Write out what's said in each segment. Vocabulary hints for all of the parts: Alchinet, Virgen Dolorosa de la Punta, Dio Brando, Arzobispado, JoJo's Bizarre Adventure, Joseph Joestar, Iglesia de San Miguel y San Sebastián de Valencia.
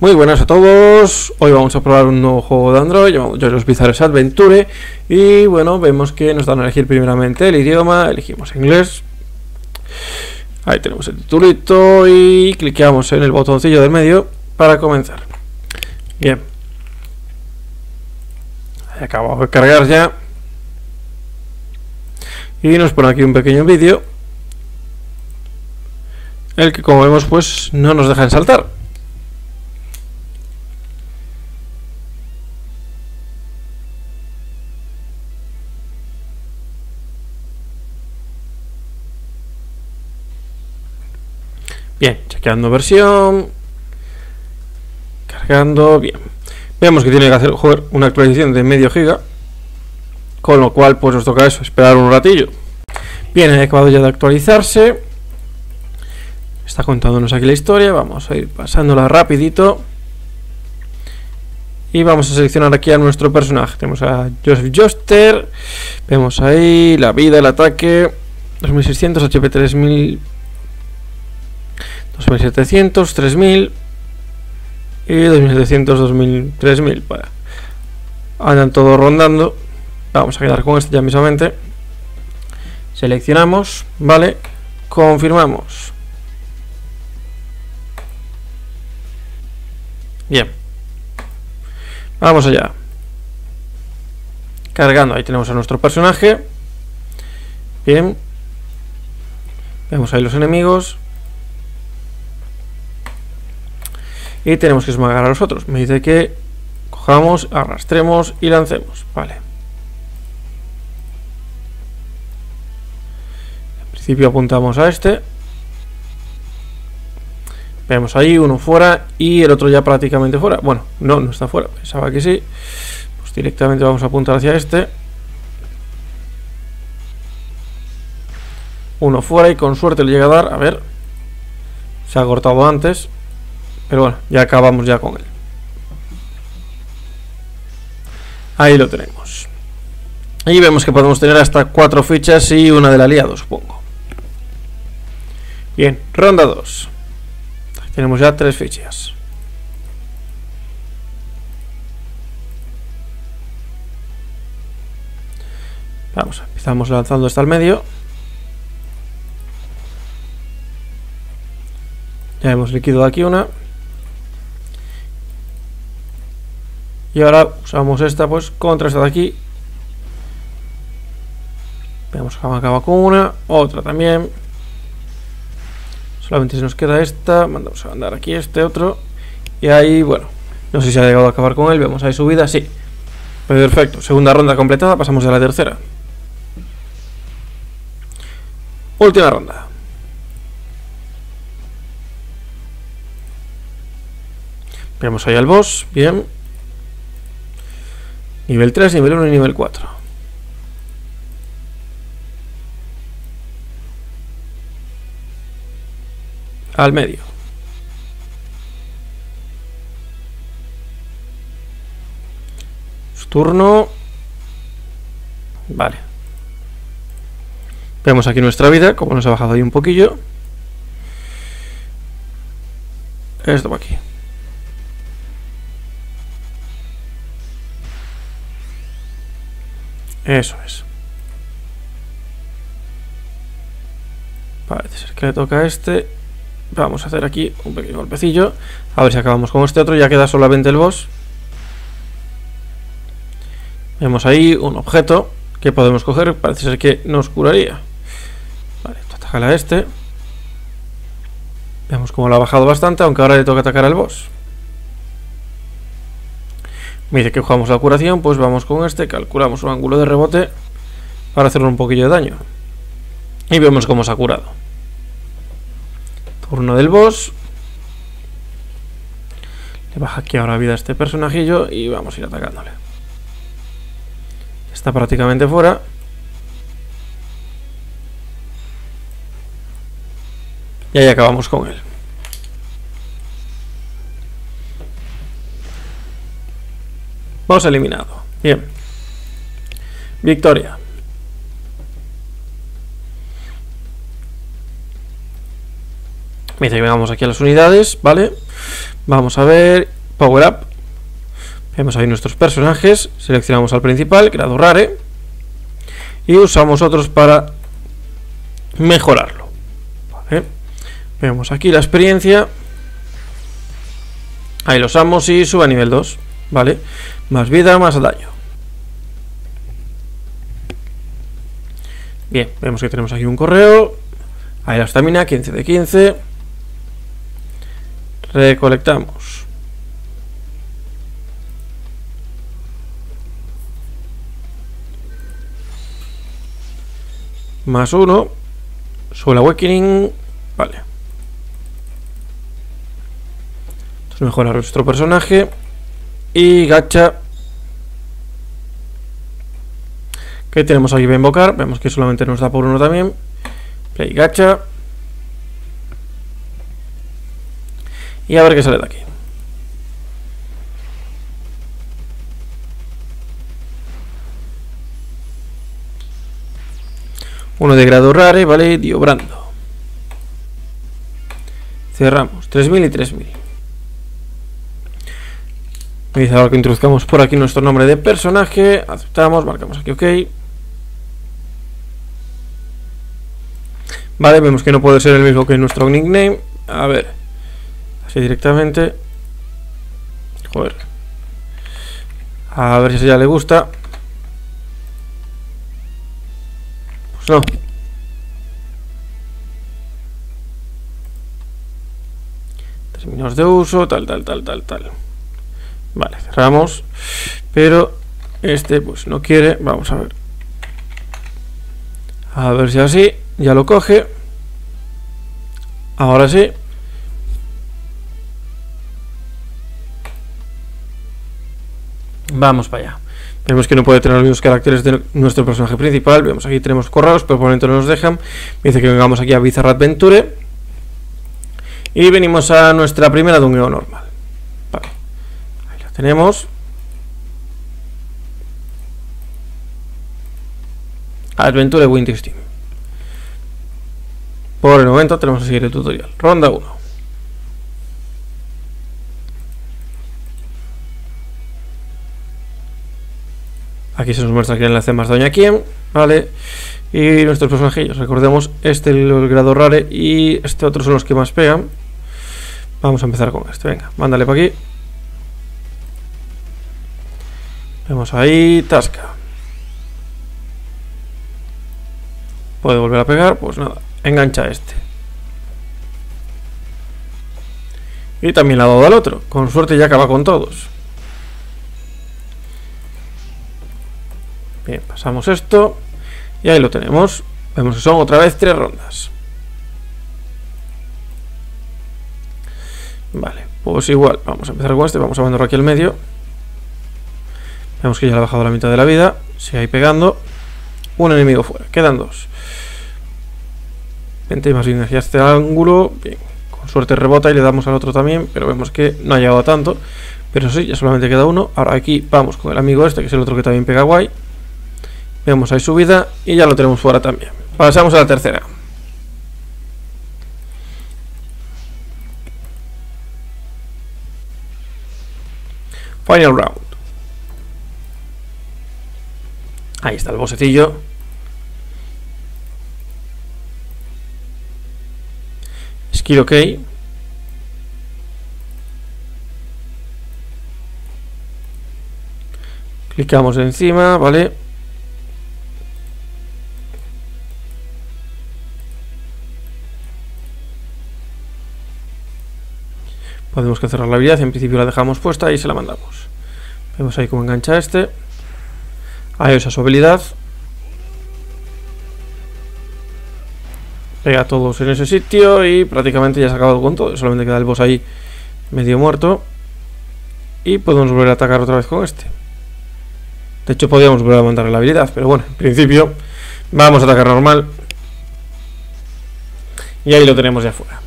Muy buenas a todos, hoy vamos a probar un nuevo juego de Android llamado JoJo's Bizarre Adventure. Y bueno, vemos que nos dan a elegir primeramente el idioma, elegimos inglés. Ahí tenemos el titulito y cliqueamos en el botoncillo del medio para comenzar. Bien, acabamos de cargar ya. Y nos pone aquí un pequeño vídeo, el que como vemos pues no nos dejan saltar. Bien, chequeando versión, cargando, bien. Vemos que tiene que hacer una actualización de medio giga, con lo cual pues nos toca eso, esperar un ratillo. Bien, ha acabado ya de actualizarse. Está contándonos aquí la historia, vamos a ir pasándola rapidito. Y vamos a seleccionar aquí a nuestro personaje. Tenemos a Joseph Joestar, vemos ahí la vida, el ataque, 2600, HP 3000... 2700, 3000 y 2700, 2000, 3000. Vale. Andan todos rondando. Vamos a quedar con este ya mismamente. Seleccionamos, vale, confirmamos. Bien, vamos allá. Cargando, ahí tenemos a nuestro personaje. Bien, vemos ahí los enemigos. Y tenemos que esmagar a los otros. Me dice que cojamos, arrastremos y lancemos. Vale. En principio apuntamos a este. Vemos ahí uno fuera y el otro ya prácticamente fuera. Bueno, no está fuera. Pensaba que sí. Pues directamente vamos a apuntar hacia este. Uno fuera y con suerte le llega a dar. A ver. Se ha cortado antes. Pero bueno, ya acabamos ya con él. Ahí lo tenemos. Y vemos que podemos tener hasta 4 fichas y una del aliado, supongo. Bien, ronda 2. Ahí tenemos ya 3 fichas. Vamos, empezamos lanzando hasta el medio. Ya hemos liquidado aquí una. Y ahora usamos esta pues contra esta de aquí. Vemos que acaba con una, otra también. Solamente se nos queda esta. Mandamos a mandar aquí este otro. Y ahí, bueno, no sé si ha llegado a acabar con él. Vemos ahí subida, sí. Perfecto, segunda ronda completada, pasamos a la tercera. Última ronda. Vemos ahí al boss, bien. Nivel 3, nivel 1 y nivel 4. Al medio. Su turno. Vale. Vemos aquí nuestra vida, como nos ha bajado ahí un poquillo. Esto va aquí. Eso es. Parece ser que le toca a este. Vamos a hacer aquí un pequeño golpecillo. A ver si acabamos con este otro. Ya queda solamente el boss. Vemos ahí un objeto que podemos coger. Parece ser que nos curaría. Vale, atajala a este. Vemos cómo lo ha bajado bastante, aunque ahora le toca atacar al boss. Me dice que jugamos la curación, pues vamos con este, calculamos un ángulo de rebote para hacerle un poquillo de daño. Y vemos cómo se ha curado. Turno del boss. Le baja aquí ahora vida a este personajillo y vamos a ir atacándole. Está prácticamente fuera. Y ahí acabamos con él. Boss eliminado. Bien. Victoria. Me dice que vengamos aquí a las unidades, ¿vale? Vamos a ver, Power Up. Vemos ahí nuestros personajes. Seleccionamos al principal, grado rare. Y usamos otros para mejorarlo, ¿vale? Vemos aquí la experiencia. Ahí lo usamos y sube a nivel 2, ¿vale? Más vida, más daño. Bien, vemos que tenemos aquí un correo. Ahí la estamina, 15 de 15. Recolectamos. Más 1. Soul Awakening. Vale. Entonces mejora nuestro personaje. Y gacha. Que tenemos aquí para invocar. Vemos que solamente nos da por uno también. Play gacha. Y a ver qué sale de aquí. Uno de grado rare, vale, Dio Brando. Cerramos, 3000 y 3000. Me dice ahora que introduzcamos por aquí nuestro nombre de personaje. Aceptamos, marcamos aquí OK. Vale, vemos que no puede ser el mismo que nuestro nickname. A ver, así directamente. Joder. A ver si ya le gusta. Pues no. Términos de uso, tal. Vale, cerramos. Pero este pues no quiere. Vamos a ver. A ver si así ya lo coge. Ahora sí. Vamos para allá. Vemos que no puede tener los mismos caracteres de nuestro personaje principal. Vemos aquí tenemos correos, pero por el momento no nos dejan. Me dice que vengamos aquí a Bizarre Adventure. Y venimos a nuestra primera dungeon normal. Vale. Ahí la tenemos. Adventure Winter Steam. Por el momento tenemos que seguir el tutorial. Ronda 1. Aquí se nos muestra que el enlace más daño a quién, ¿vale? Y nuestros personajillos, recordemos, este el grado rare y este otro son los que más pegan. Vamos a empezar con este, venga, mándale para aquí. Vemos ahí, tasca. ¿Puede volver a pegar? Pues nada, engancha a este. Y también le ha dado al otro, con suerte ya acaba con todos. Bien, pasamos esto. Y ahí lo tenemos. Vemos que son otra vez 3 rondas. Vale, pues igual, vamos a empezar con este, vamos a mandarlo aquí al medio. Vemos que ya le ha bajado la mitad de la vida, sigue ahí pegando. Un enemigo fuera, quedan 2. Vente más bien hacia este ángulo. Bien, con suerte rebota y le damos al otro también, pero vemos que no ha llegado a tanto. Pero sí, ya solamente queda uno. Ahora aquí vamos con el amigo este, que es el otro que también pega guay. Vemos ahí subida y ya lo tenemos fuera también. Pasamos a la tercera. Final round. Ahí está el bosecillo. Skill OK. Clicamos encima, ¿vale? Podemos cancelar la habilidad, en principio la dejamos puesta y se la mandamos. Vemos ahí cómo engancha este. Ahí usa su habilidad. Pega a todos en ese sitio y prácticamente ya se ha acabado con todo. Solamente queda el boss ahí medio muerto. Y podemos volver a atacar otra vez con este. De hecho podríamos volver a mandarle la habilidad, pero bueno, en principio vamos a atacar normal. Y ahí lo tenemos ya fuera.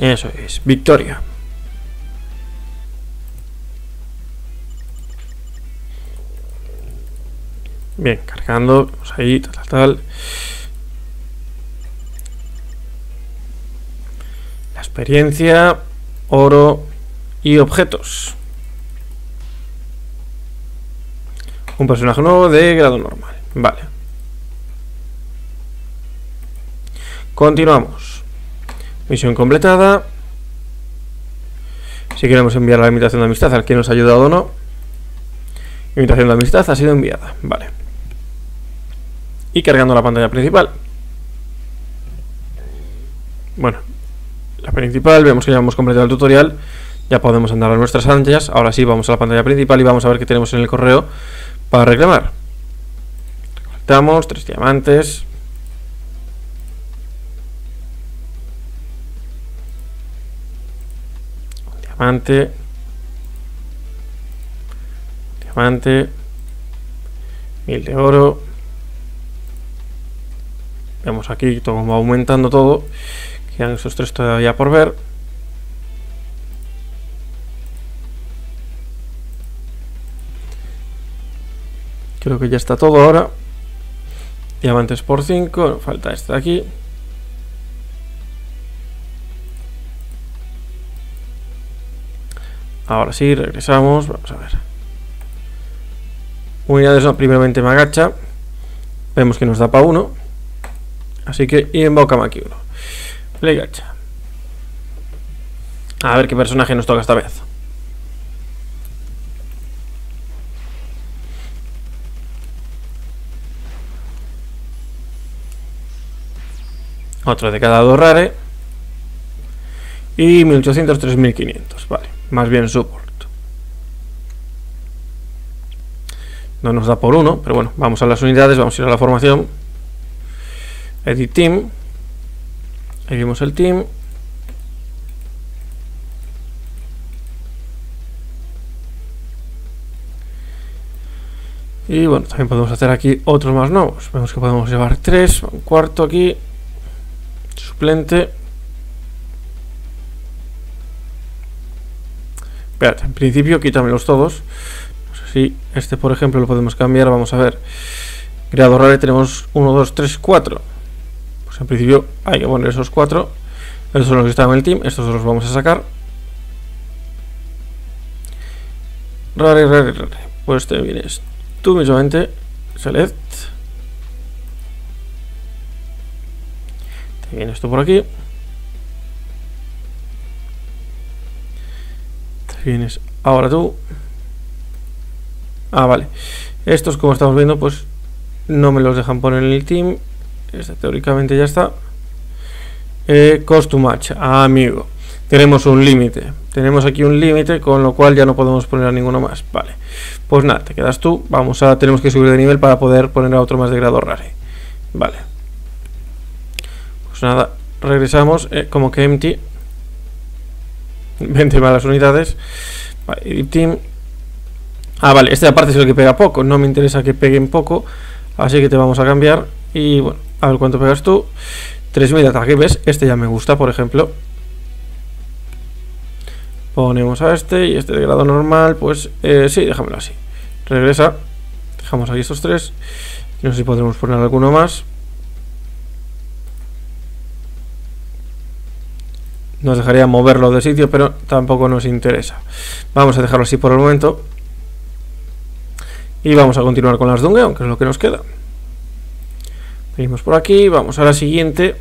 Eso es, victoria. Bien, cargando, vamos ahí, tal. Experiencia, oro y objetos. Un personaje nuevo de grado normal. Vale. Continuamos. Misión completada. Si queremos enviar la invitación de amistad al que nos ha ayudado o no. Invitación de amistad ha sido enviada. Vale. Y cargando la pantalla principal. Bueno, la principal, vemos que ya hemos completado el tutorial. Ya podemos andar a nuestras anchas. Ahora sí, vamos a la pantalla principal y vamos a ver qué tenemos en el correo para reclamar. Recolectamos 3 diamantes. Diamante, diamante, 1000 de oro. Vemos aquí todo va aumentando todo. Quedan esos 3 todavía por ver. Creo que ya está todo ahora. Diamantes por 5, falta esta de aquí. Ahora sí, regresamos, vamos a ver. Unidades no, primeramente me agacha. Vemos que nos da para 1. Así que, y embaucamos aquí 1. Le gacha. A ver qué personaje nos toca esta vez. Otro de cada 2 rare. Y 1800, 3500, vale. Más bien support. No nos da por 1, pero bueno, vamos a las unidades, vamos a ir a la formación. Edit team. Ahí vemos el team. Y bueno, también podemos hacer aquí otros más nuevos. Vemos que podemos llevar 3, un cuarto aquí. Suplente. Espérate, en principio quítamelos todos. No sé si este por ejemplo lo podemos cambiar, vamos a ver. Grado rare tenemos 1, 2, 3, 4. Pues en principio hay que poner esos 4. Estos son los que estaban en el team, estos los vamos a sacar. Rare, rare, rare. Pues te vienes tú mismamente, select. Te vienes tú por aquí. Vienes ahora tú. Ah, vale. Estos, como estamos viendo, pues no me los dejan poner en el team. Este teóricamente ya está. Cost to match. Ah, amigo. Tenemos un límite. Tenemos aquí un límite, con lo cual ya no podemos poner a ninguno más. Vale. Pues nada, te quedas tú. Vamos a... Tenemos que subir de nivel para poder poner a otro más de grado rare. Vale. Pues nada, regresamos. Como que empty. 20 malas unidades. Vale, edit team. Ah, vale, este aparte es el que pega poco. No me interesa que peguen poco. Así que te vamos a cambiar. Y bueno, a ver cuánto pegas tú. 3000 de ataque, ¿ves? Este ya me gusta, por ejemplo. Ponemos a este. Y este de grado normal, pues sí, déjamelo así. Regresa. Dejamos aquí estos 3. No sé si podremos poner alguno más. Nos dejaría moverlo de sitio, pero tampoco nos interesa. Vamos a dejarlo así por el momento. Y vamos a continuar con las dungeons, aunque es lo que nos queda. Venimos por aquí, vamos a la siguiente.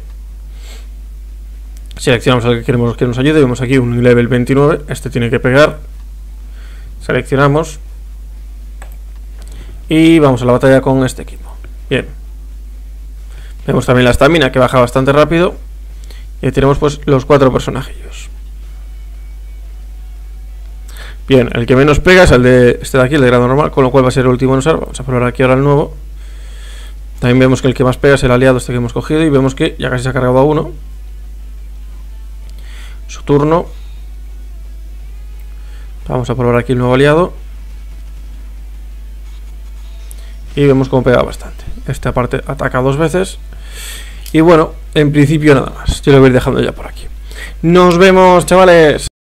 Seleccionamos al que queremos que nos ayude. Vemos aquí un level 29. Este tiene que pegar. Seleccionamos. Y vamos a la batalla con este equipo. Bien. Vemos también la estamina, que baja bastante rápido. Y tenemos pues los 4 personajillos. Bien, el que menos pega es el de este de aquí, el de grado normal, con lo cual va a ser el último en usar. Vamos a probar aquí ahora el nuevo. También vemos que el que más pega es el aliado este que hemos cogido. Y vemos que ya casi se ha cargado a 1. Su turno. Vamos a probar aquí el nuevo aliado. Y vemos cómo pega bastante. Este aparte ataca 2 veces. Y bueno, en principio nada más. Yo lo voy a ir dejando ya por aquí. Nos vemos, chavales.